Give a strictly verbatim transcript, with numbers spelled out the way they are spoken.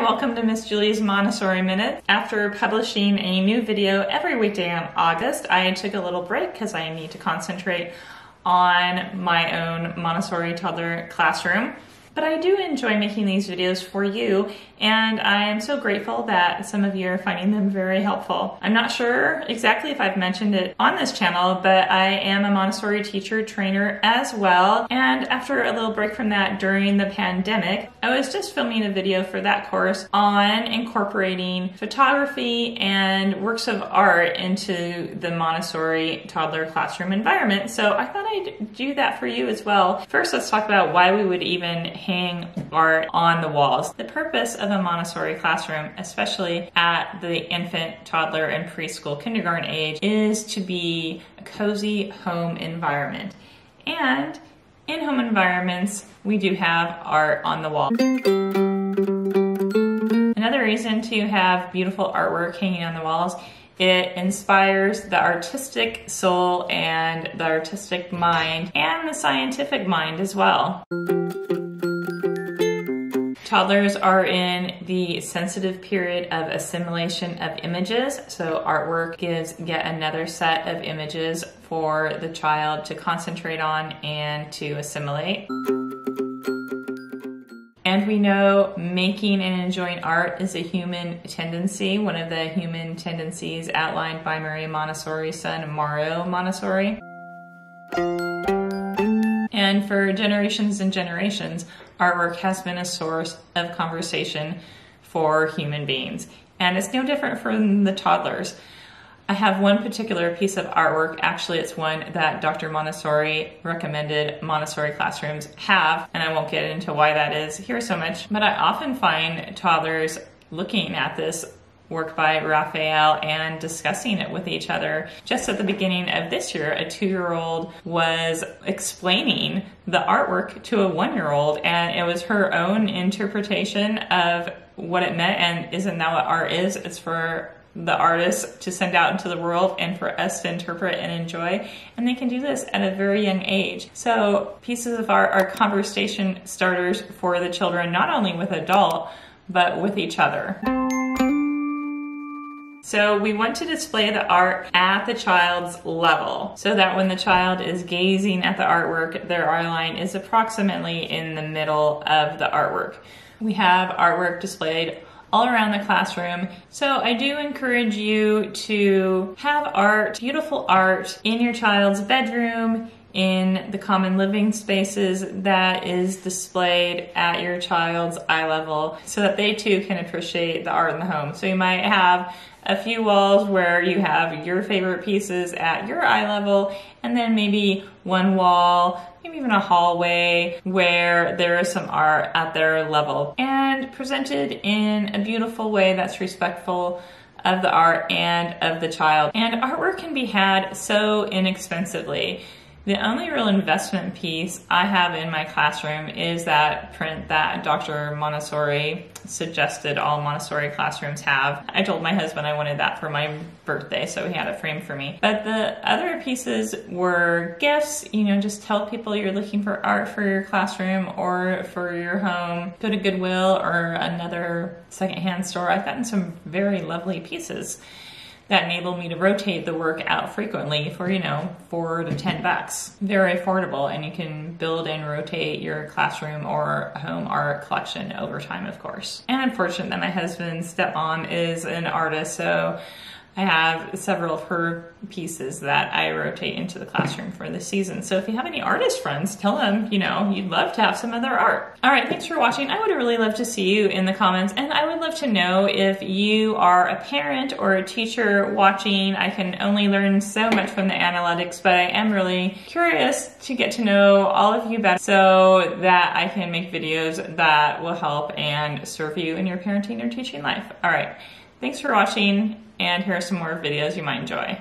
Hi, welcome to Miss Julie's Montessori Minute. After publishing a new video every weekday in August, I took a little break because I need to concentrate on my own Montessori toddler classroom. But I do enjoy making these videos for you, and I am so grateful that some of you are finding them very helpful. I'm not sure exactly if I've mentioned it on this channel, but I am a Montessori teacher trainer as well, and after a little break from that during the pandemic, I was just filming a video for that course on incorporating photography and works of art into the Montessori toddler classroom environment, so I thought I'd do that for you as well. First, let's talk about why we would even hang art on the walls. The purpose of a Montessori classroom, especially at the infant, toddler, and preschool kindergarten age, is to be a cozy home environment. And in home environments, we do have art on the wall. Another reason to have beautiful artwork hanging on the walls, it inspires the artistic soul and the artistic mind and the scientific mind as well. Toddlers are in the sensitive period of assimilation of images, so artwork gives yet another set of images for the child to concentrate on and to assimilate. And we know making and enjoying art is a human tendency, one of the human tendencies outlined by Mario Montessori's son, Mario Montessori. And for generations and generations, artwork has been a source of conversation for human beings. And it's no different from the toddlers. I have one particular piece of artwork, actually it's one that Doctor Montessori recommended Montessori classrooms have, and I won't get into why that is here so much, but I often find toddlers looking at this work by Raphael and discussing it with each other. Just at the beginning of this year, a two-year-old was explaining the artwork to a one-year-old, and it was her own interpretation of what it meant, and isn't that what art is? It's for the artist to send out into the world and for us to interpret and enjoy, and they can do this at a very young age. So pieces of art are conversation starters for the children, not only with adults, but with each other. So we want to display the art at the child's level so that when the child is gazing at the artwork, their eye line is approximately in the middle of the artwork. We have artwork displayed all around the classroom. So I do encourage you to have art, beautiful art, in your child's bedroom, in the common living spaces that is displayed at your child's eye level so that they too can appreciate the art in the home. So you might have a few walls where you have your favorite pieces at your eye level, and then maybe one wall, maybe even a hallway where there is some art at their level and presented in a beautiful way that's respectful of the art and of the child. And artwork can be had so inexpensively. The only real investment piece I have in my classroom is that print that Doctor Montessori suggested all Montessori classrooms have. I told my husband I wanted that for my birthday, so he had it framed for me. But the other pieces were gifts. You know, just tell people you're looking for art for your classroom or for your home. Go to Goodwill or another secondhand store. I've gotten some very lovely pieces that enabled me to rotate the work out frequently for, you know, four to ten bucks. Very affordable, and you can build and rotate your classroom or home art collection over time, of course. And I'm fortunate that my husband's stepmom is an artist, so I have several of her pieces that I rotate into the classroom for the season. So if you have any artist friends, tell them, you know, you'd love to have some of their art. All right, thanks for watching. I would really love to see you in the comments, and I would love to know if you are a parent or a teacher watching. I can only learn so much from the analytics, but I am really curious to get to know all of you better so that I can make videos that will help and serve you in your parenting or teaching life. All right, thanks for watching. And here are some more videos you might enjoy.